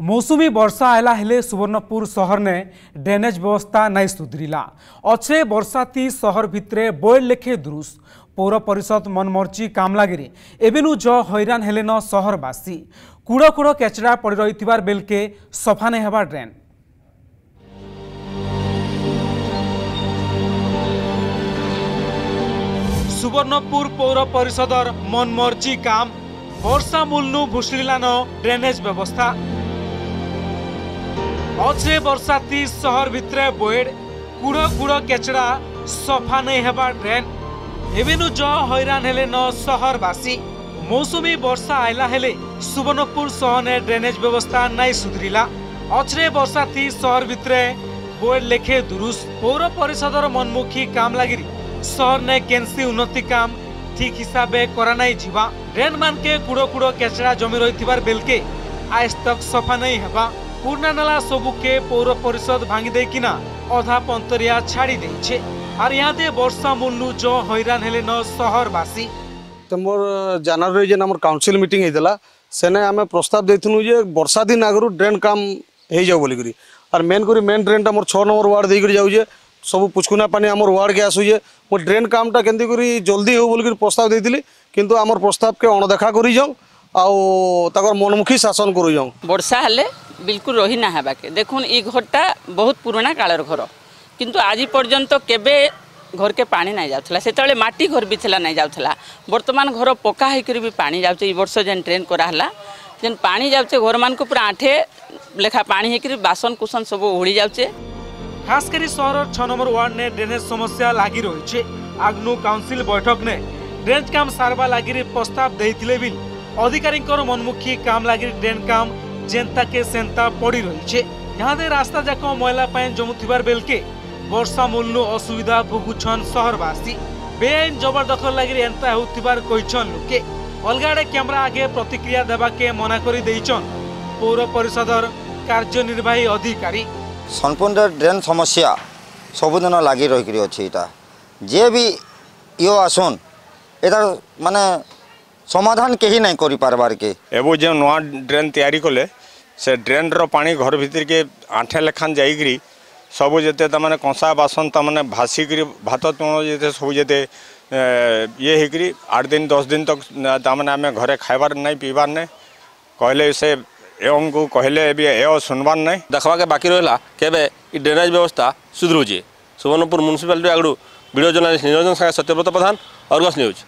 मौसुमी वर्षा आयला हेले सुवर्णपुर शहर ने ड्रेनेज व्यवस्था नहीं सुधरला। अच्छे वर्षा थी शहर भितरे बयल लेखे दुरुस पौर परिषद मनमर्ची काम लगे एवेलु ज हैरान हेलेन शहरवासी कूड़ कूड़ केचड़ा पड़ रही बेल के सफा नहीं हवा ड्रेन। सुवर्णपुर पौर परिषद मनमर्ची काम वर्षा मूलनु भुसुड़ान ड्रेनेज व्यवस्था अच्छे वर्षा थी शहर भितरे बोएड कूड़ कूड़ केचड़ा सफा नहीं हवा ड्रेन एवेनु ज हैरान हेले न शहरवासी। मौसुमी वर्षा आयला हेले सुवर्णपुर शहर ने ड्रेनेज व्यवस्था नहीं सुधरला। अच्छे वर्षा थी शहर भितरे बोएड लेखे दुरुस पौर परिषदर मनमुखी काम लगी शहर ने केन्सी उन्नति काम ठीक हिसाब से कराना जीवा ड्रेन मान के कूड़ कूड़ केचड़ा जमी रही बेलके आज तक सफा नहीं हवा। पूर्णा नाला सबुके पौर परिषद भांगी देकिना अधा पंतरिया छाड़ी देछे आर यादे वर्षा मुन्नु जो हैरान हेले न शहरवासी। मोर जनवरी जे हमर काउंसिल मीटिंग हेतला सेने आमे प्रस्ताव देथिनु जे वर्षा दिन आगरु ड्रेन काम हे जाउ बोली करी आर मेन ड्रेन ता मोर 6 नंबर वार्ड देई करी जाउ जे सब पुचकुना पानी हमर वार्ड के आसु जे मोर ड्रेन काम ता केंदी करी जल्दी हो बोली करी प्रस्ताव देथिली किंतु हमर प्रस्ताव के अणदेखा करी जाउ आ ताकर मनमुखी शासन करू जाउ। वर्षा हेले बिल्कुल रही ना बाके देखुन ई घरटा बहुत पुराना कालर घर किंतु आज पर्यंत तो केबे घर के पानी नहीं जाउथला सेतले माटी घर भी थला नहीं जाउथला वर्तमान घर पक्का हे कर भी पानी जाउचे। ई वर्ष जन ट्रेन कराहला जन पानी जाउचे घर मान को पूरा आठे लेखा पानी हे कर बासन कुसन सब ओड़ी जाउचे। खास करी शहर 6 नंबर वार्ड ने ड्रेनेज समस्या लागी रहिछे। आगनु काउंसिल बैठक ने ड्रेनेज काम सारवा लागिरी प्रस्ताव देइथिले बिल अधिकारी मनमुखी काम लागिरी ड्रेन काम जेनता के सेंता पड़ी रही है। यहाँ दे रास्ता जाक महिला जमुथिबार बेलके वर्षा मूल्य असुविधा भोगुछन शहरवासी। बेआईन जबरदखल लगी एंता होथिबार कहिछन लोके अलग आड़े कैमरा आगे प्रतिक्रिया देवा के मना कर देइछन पौर परिषदर कार्यनिर्वाही अधिकारी। सोनपुर ड्रेन समस्या सबुदिन लगी रही अच्छे जे भी यो आसन यार मान समाधान कहीं नहीं करी पारबार के एबो जे नवा ड्रेन तैयारी कले से ड्रेन रो पानी घर भीतर के आठे लेखान जाइकरी सब जेते तमाने कंसा बासन तमाने भासिकरी भात तुण जेते सब जेते ये हिकरी 8 दिन 10 दिन तक तमाने आमे घरे खाइबार नहीं पीबार नहीं कहले से एमको कहले भी ए सुनबार नहीं देखवा के बाकी रहला केबे ई ड्रेनेज व्यवस्था सुधरुजे। सुवर्णपुर म्युनिसिपालिटी आगड़ू video journalist Niranjan Sagar Satyabrata Pradhan, Argus news.